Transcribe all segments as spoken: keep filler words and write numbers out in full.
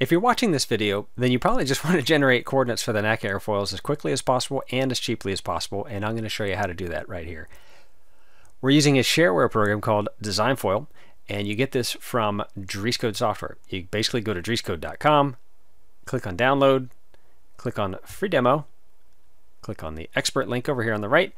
If you're watching this video, then you probably just want to generate coordinates for the NACA airfoils as quickly as possible and as cheaply as possible, and I'm going to show you how to do that right here. We're using a shareware program called DesignFoil, and you get this from Dreescode software. You basically go to Dreescode dot com, click on download, click on free demo, click on the expert link over here on the right,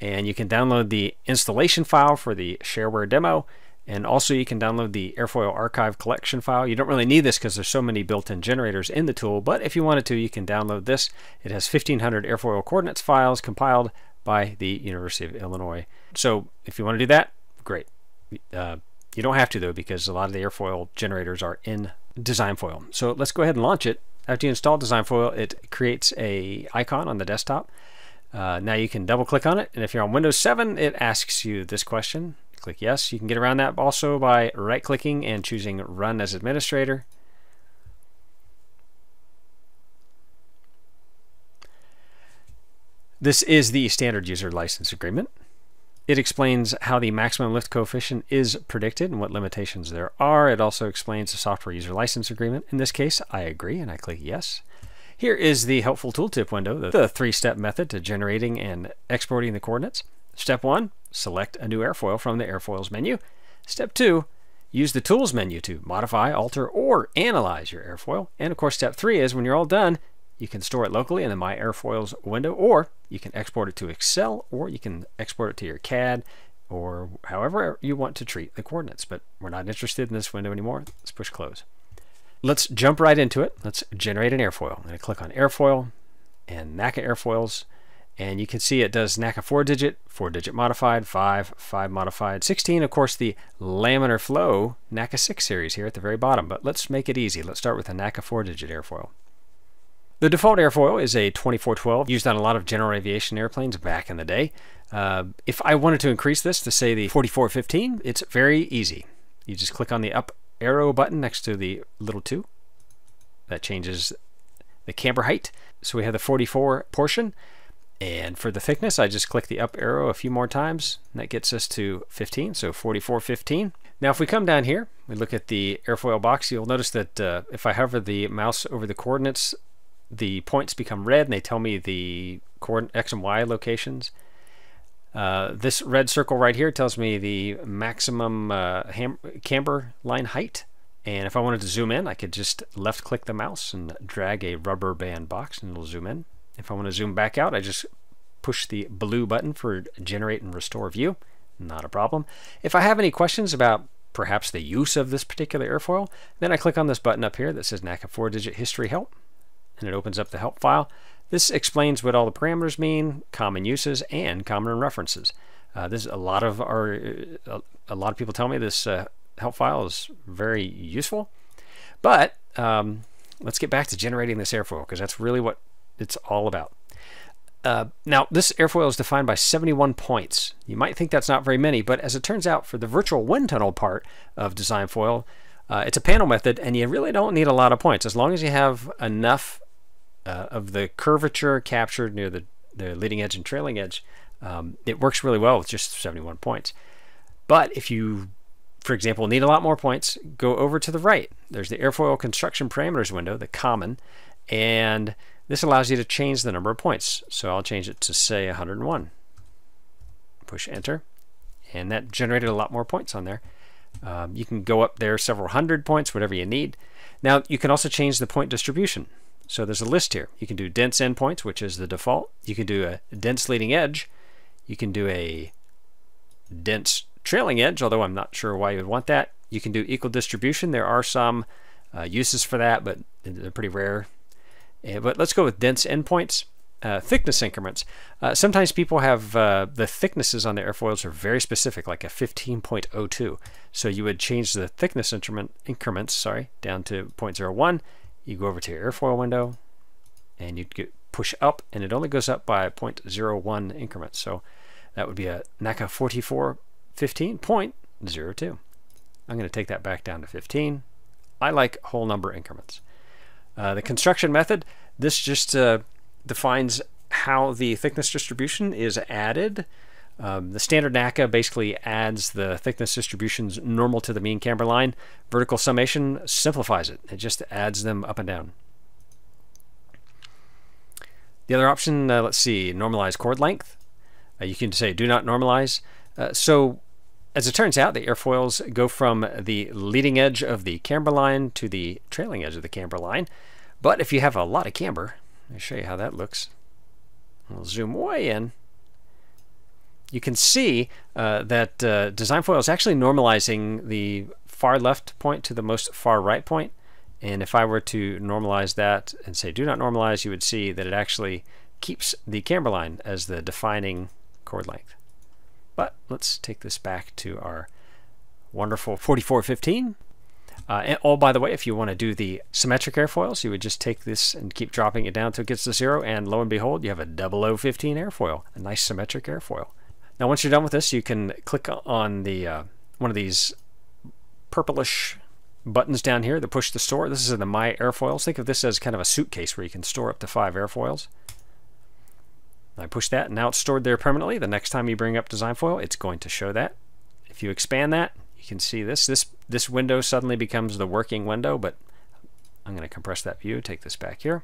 and you can download the installation file for the shareware demo, and also you can download the airfoil archive collection file. You don't really need this because there's so many built-in generators in the tool, but if you wanted to, you can download this. It has fifteen hundred airfoil coordinates files compiled by the University of Illinois. So if you want to do that, great. Uh, you don't have to though, because a lot of the airfoil generators are in DesignFoil. So let's go ahead and launch it. After you install DesignFoil, it creates a icon on the desktop. Uh, now you can double click on it, and if you're on Windows seven, it asks you this question. Click yes. You can get around that also by right clicking and choosing run as administrator. This is the standard user license agreement. It explains how the maximum lift coefficient is predicted and what limitations there are. It also explains the software user license agreement. In this case, I agree and I click yes. Here is the helpful tooltip window, the three-step method to generating and exporting the coordinates. Step one, select a new airfoil from the airfoils menu. Step two, use the tools menu to modify, alter, or analyze your airfoil. And of course, step three is when you're all done, you can store it locally in the My Airfoils window, or you can export it to Excel, or you can export it to your C A D, or however you want to treat the coordinates. But we're not interested in this window anymore. Let's push close. Let's jump right into it. Let's generate an airfoil. I'm going to click on airfoil and NACA airfoils, and you can see it does NACA four digit, four digit modified, five, five modified, sixteen, of course the laminar flow NACA six series here at the very bottom. But let's make it easy. Let's start with a NACA four digit airfoil. The default airfoil is a twenty-four twelve, used on a lot of general aviation airplanes back in the day. Uh, if I wanted to increase this to say the forty-four fifteen, it's very easy. You just click on the up arrow button next to the little two. That changes the camber height. So we have the forty-four portion. And for the thickness, I just click the up arrow a few more times, and that gets us to fifteen, so forty-four fifteen. Now if we come down here, we look at the airfoil box, you'll notice that uh, if I hover the mouse over the coordinates, the points become red, and they tell me the X and Y locations. Uh, this red circle right here tells me the maximum uh, camber line height. And if I wanted to zoom in, I could just left click the mouse and drag a rubber band box, and it'll zoom in. If I want to zoom back out, I just push the blue button for generate and restore view. Not a problem. If I have any questions about perhaps the use of this particular airfoil, then I click on this button up here that says NACA four digit history help, and it opens up the help file. This explains what all the parameters mean, common uses, and common references. Uh, this is a lot of our a, a lot of people tell me this uh, help file is very useful. But um, let's get back to generating this airfoil, because that's really what it's all about. Uh, now this airfoil is defined by seventy-one points. You might think that's not very many, but as it turns out, for the virtual wind tunnel part of DesignFoil, uh, it's a panel method, and you really don't need a lot of points as long as you have enough uh, of the curvature captured near the, the leading edge and trailing edge. Um, it works really well with just seventy-one points. But if you, for example, need a lot more points, go over to the right. There's the airfoil construction parameters window, the common, and this allows you to change the number of points. So I'll change it to say one hundred one. Push enter, and that generated a lot more points on there. Um, you can go up there several hundred points, whatever you need. Now you can also change the point distribution. So there's a list here. You can do dense endpoints, which is the default. You can do a dense leading edge. You can do a dense trailing edge, although I'm not sure why you would want that. You can do equal distribution. There are some uh, uses for that, but they're pretty rare. But let's go with dense endpoints, uh, thickness increments. Uh, sometimes people have uh, the thicknesses on the airfoils are very specific, like a fifteen point oh two. So you would change the thickness increment, increments sorry, down to zero point zero one. You go over to your airfoil window, and you'd get push up, and it only goes up by zero point zero one increments. So that would be a NACA forty-four fifteen point zero two. I'm going to take that back down to fifteen. I like whole number increments. Uh, the construction method, this just uh, defines how the thickness distribution is added. Um, the standard NACA basically adds the thickness distributions normal to the mean camber line. Vertical summation simplifies it. It just adds them up and down. The other option, uh, let's see, normalize chord length. Uh, you can say do not normalize. Uh, so as it turns out, the airfoils go from the leading edge of the camber line to the trailing edge of the camber line. But if you have a lot of camber, let me show you how that looks. We'll zoom way in. You can see uh, that uh, DesignFoil is actually normalizing the far left point to the most far right point. And if I were to normalize that and say do not normalize, you would see that it actually keeps the camber line as the defining chord length. But let's take this back to our wonderful forty-four fifteen. Uh, and, oh, by the way, if you want to do the symmetric airfoils, you would just take this and keep dropping it down till it gets to zero, and lo and behold, you have a double oh fifteen airfoil, a nice symmetric airfoil. Now, once you're done with this, you can click on the uh, one of these purplish buttons down here that push to store. This is in the My Airfoils. Think of this as kind of a suitcase where you can store up to five airfoils. I push that, and now it's stored there permanently. The next time you bring up DesignFoil, it's going to show that. If you expand that, you can see this. This, this window suddenly becomes the working window, but I'm going to compress that view, take this back here.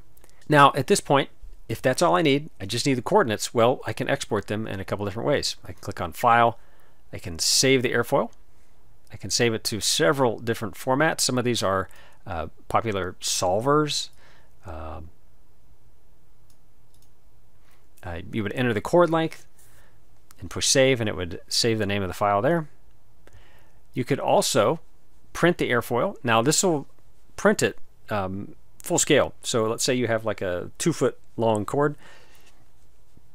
Now, at this point, if that's all I need, I just need the coordinates. Well, I can export them in a couple different ways. I can click on File. I can save the airfoil. I can save it to several different formats. Some of these are uh, popular solvers. Um, uh, you would enter the chord length and push save, and it would save the name of the file there. You could also print the airfoil. Now this will print it um, full scale. So let's say you have like a two foot long chord.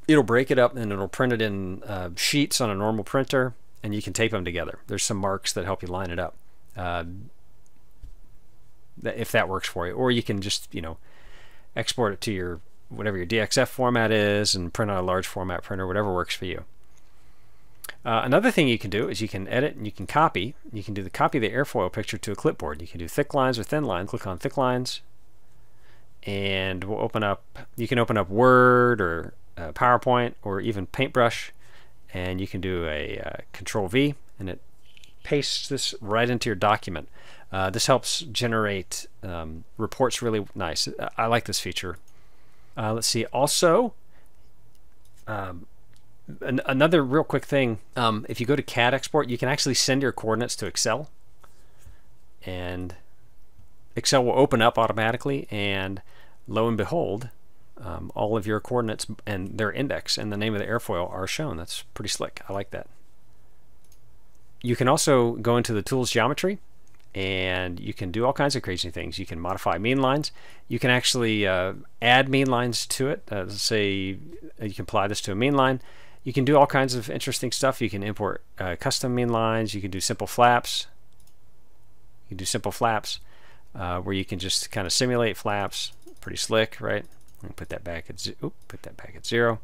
It'll break it up and it'll print it in uh, sheets on a normal printer, and you can tape them together. There's some marks that help you line it up, uh, if that works for you. Or you can just, you know, export it to your, whatever your D X F format is, and print on a large format printer, whatever works for you. Uh, another thing you can do is you can edit and you can copy. You can do the copy of the airfoil picture to a clipboard. You can do thick lines or thin lines. Click on thick lines, and we'll open up, you can open up Word or uh, PowerPoint or even Paintbrush. And you can do a uh, Control V, and it pastes this right into your document. Uh, this helps generate um, reports really nice. I like this feature. Uh, let's see. Also, um, an another real quick thing. Um, if you go to C A D export, you can actually send your coordinates to Excel, and Excel will open up automatically. And lo and behold, Um, all of your coordinates and their index and the name of the airfoil are shown. That's pretty slick. I like that. You can also go into the tools geometry, and you can do all kinds of crazy things. You can modify mean lines. You can actually uh, add mean lines to it. Uh, say you can apply this to a mean line. You can do all kinds of interesting stuff. You can import uh, custom mean lines. You can do simple flaps. You can do simple flaps uh, where you can just kind of simulate flaps. Pretty slick, right? And put that back at oops, put that back at zero.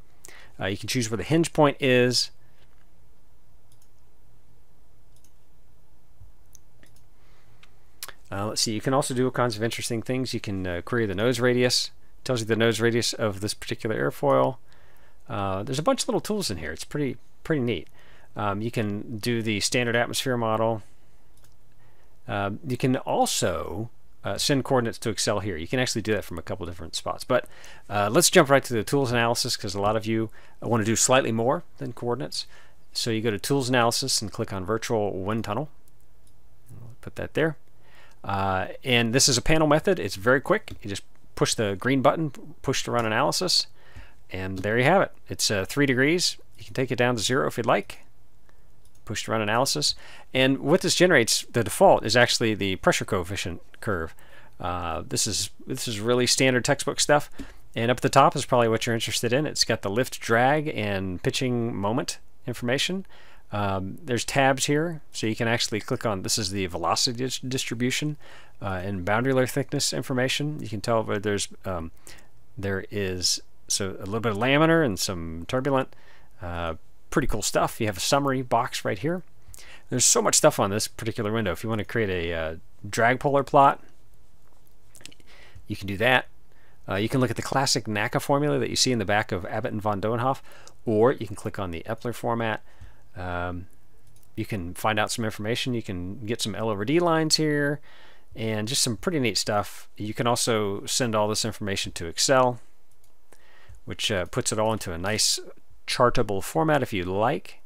Uh, you can choose where the hinge point is. Uh, let's see. You can also do all kinds of interesting things. You can uh, query the nose radius. It tells you the nose radius of this particular airfoil. Uh, there's a bunch of little tools in here. It's pretty pretty neat. Um, you can do the standard atmosphere model. Uh, you can also Uh, send coordinates to Excel here. You can actually do that from a couple different spots. But uh, let's jump right to the tools analysis, because a lot of you want to do slightly more than coordinates. So you go to tools analysis and click on virtual wind tunnel. Put that there. Uh, and this is a panel method. It's very quick. You just push the green button, push to run analysis, and there you have it. It's uh, three degrees. You can take it down to zero if you'd like. Push to run analysis, and what this generates, the default, is actually the pressure coefficient curve. Uh, this is this is really standard textbook stuff, and up at the top is probably what you're interested in. It's got the lift, drag, and pitching moment information. Um, there's tabs here, so you can actually click on. This is the velocity distribution uh, and boundary layer thickness information. You can tell where there's um, there is so a little bit of laminar and some turbulent. Uh, Pretty cool stuff. You have a summary box right here. There's so much stuff on this particular window. If you want to create a uh, drag polar plot, you can do that. Uh, you can look at the classic NACA formula that you see in the back of Abbott and Von Doenhoff, or you can click on the Eppler format. Um, you can find out some information. You can get some L over D lines here, and just some pretty neat stuff. You can also send all this information to Excel, which uh, puts it all into a nice chartable format if you like.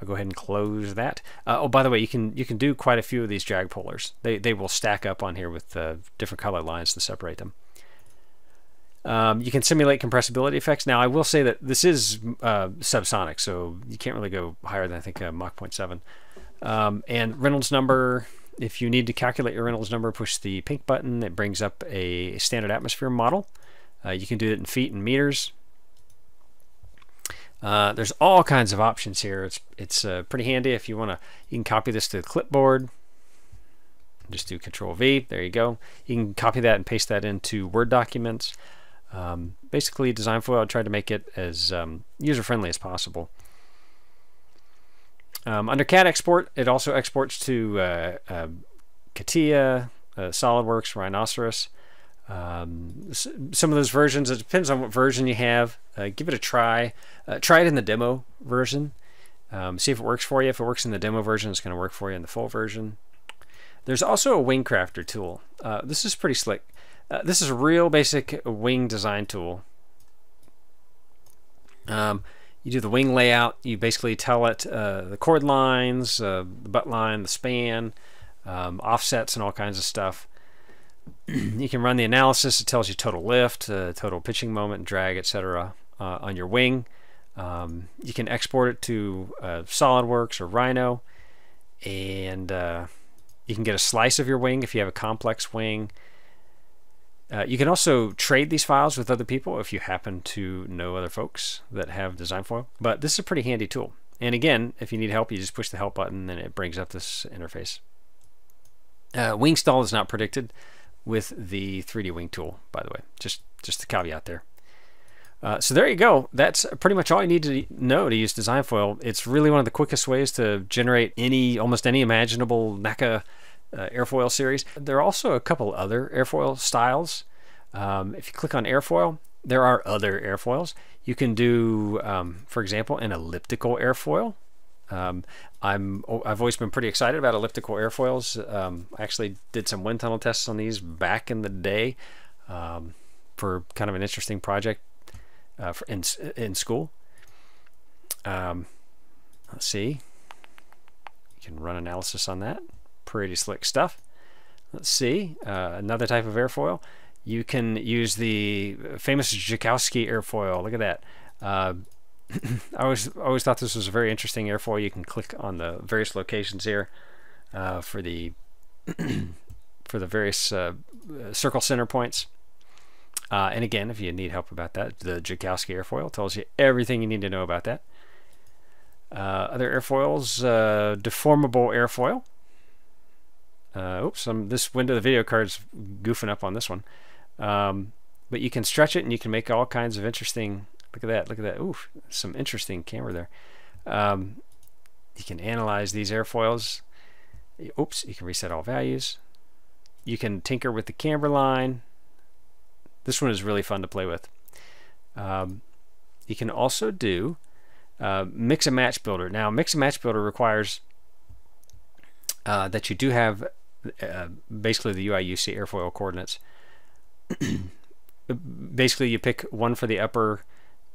I'll go ahead and close that. Uh, oh, by the way, you can you can do quite a few of these jag polars. They, they will stack up on here with uh, different color lines to separate them. Um, you can simulate compressibility effects. Now, I will say that this is uh, subsonic, so you can't really go higher than, I think, uh, Mach zero point seven. Um, and Reynolds number, if you need to calculate your Reynolds number, push the pink button. It brings up a standard atmosphere model. Uh, you can do it in feet and meters. Uh, there's all kinds of options here. It's it's uh, pretty handy if you want to. You can copy this to the clipboard. Just do Control V. There you go. You can copy that and paste that into Word documents. Um, basically, DesignFoil tried to make it as um, user-friendly as possible. Um, under C A D export, it also exports to uh, uh, CATIA, uh, SolidWorks, Rhinoceros. Um, some of those versions, it depends on what version you have. Uh, give it a try. Uh, try it in the demo version. Um, see if it works for you. If it works in the demo version, it's going to work for you in the full version. There's also a Wingcrafter tool. Uh, this is pretty slick. Uh, this is a real basic wing design tool. Um, you do the wing layout. You basically tell it uh, the chord lines, uh, the butt line, the span, um, offsets, and all kinds of stuff. You can run the analysis. It tells you total lift, uh, total pitching moment, drag, et cetera uh, on your wing. Um, you can export it to uh, SolidWorks or Rhino, and uh, you can get a slice of your wing if you have a complex wing. Uh, you can also trade these files with other people if you happen to know other folks that have DesignFoil. But this is a pretty handy tool. And again, if you need help, you just push the help button and it brings up this interface. Uh, wing stall is not predicted with the three D wing tool, by the way, just just the caveat there. Uh, so there you go. That's pretty much all you need to know to use DesignFoil. It's really one of the quickest ways to generate any, almost any imaginable NACA uh, airfoil series. There are also a couple other airfoil styles. Um, if you click on airfoil, there are other airfoils. You can do, um, for example, an elliptical airfoil. Um, I'm, I've always been pretty excited about elliptical airfoils. Um, I actually did some wind tunnel tests on these back in the day um, for kind of an interesting project uh, for in, in school. Um, let's see. You can run analysis on that. Pretty slick stuff. Let's see. Uh, another type of airfoil. You can use the famous Joukowski airfoil. Look at that. Uh, I always, always thought this was a very interesting airfoil. You can click on the various locations here uh, for the for the various uh, circle center points. Uh, and again, if you need help about that, the Joukowski airfoil tells you everything you need to know about that. Uh, other airfoils, uh, deformable airfoil. Uh, oops, I'm, this window, the video card's goofing up on this one. Um, but you can stretch it and you can make all kinds of interesting. Look at that, look at that. Ooh, some interesting camera there. Um, you can analyze these airfoils. Oops, you can reset all values. You can tinker with the camber line. This one is really fun to play with. Um, you can also do uh, mix and match builder. Now, mix and match builder requires uh, that you do have uh, basically the U I U C airfoil coordinates. Basically, you pick one for the upper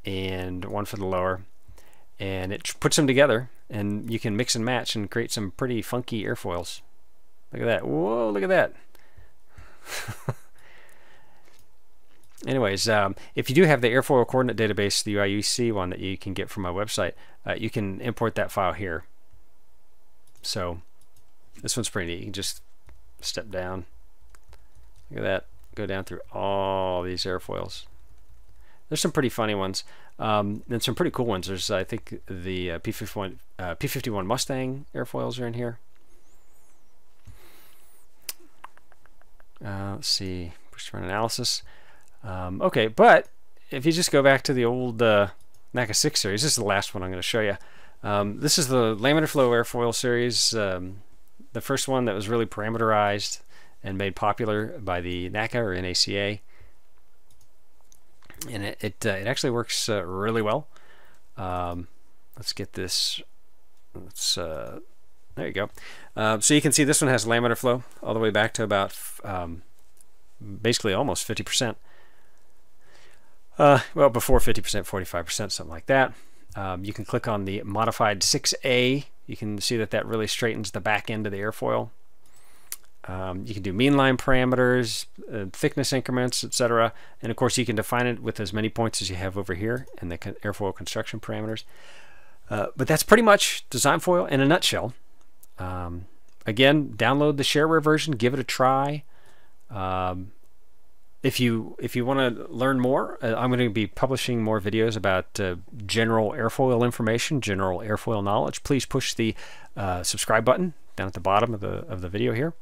and one for the lower, and it puts them together, and you can mix and match and create some pretty funky airfoils. Look at that. Whoa, look at that. Anyways, um, if you do have the airfoil coordinate database, the U I U C one that you can get from my website, uh, you can import that file here. So this one's pretty neat. You can just step down. Look at that. Go down through all these airfoils. There's some pretty funny ones, um, and some pretty cool ones. There's, I think, the uh, P fifty-one uh, P fifty-one Mustang airfoils are in here. Uh, let's see, push run analysis. Um, okay, but if you just go back to the old uh, NACA six series, this is the last one I'm going to show you. Um, this is the laminar flow airfoil series, um, the first one that was really parameterized. and made popular by the NACA or N A C A, and it it, uh, it actually works uh, really well. Um, let's get this. Let's. Uh, there you go. Uh, so you can see this one has laminar flow all the way back to about um, basically almost fifty percent. Uh, well, before fifty percent, forty-five percent, something like that. Um, you can click on the modified six A. You can see that that really straightens the back end of the airfoil. Um, you can do mean line parameters, uh, thickness increments, et cetera. And of course, you can define it with as many points as you have over here in the airfoil construction parameters. Uh, but that's pretty much DesignFoil in a nutshell. Um, again, download the shareware version, give it a try. Um, if you if you want to learn more, uh, I'm going to be publishing more videos about uh, general airfoil information, general airfoil knowledge. Please push the uh, subscribe button down at the bottom of the of the video here.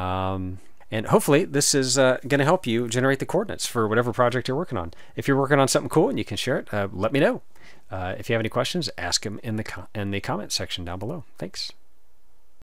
Um, and hopefully this is uh, going to help you generate the coordinates for whatever project you're working on. If you're working on something cool and you can share it, uh, let me know. Uh, if you have any questions, ask them in the com in the comment section down below. Thanks.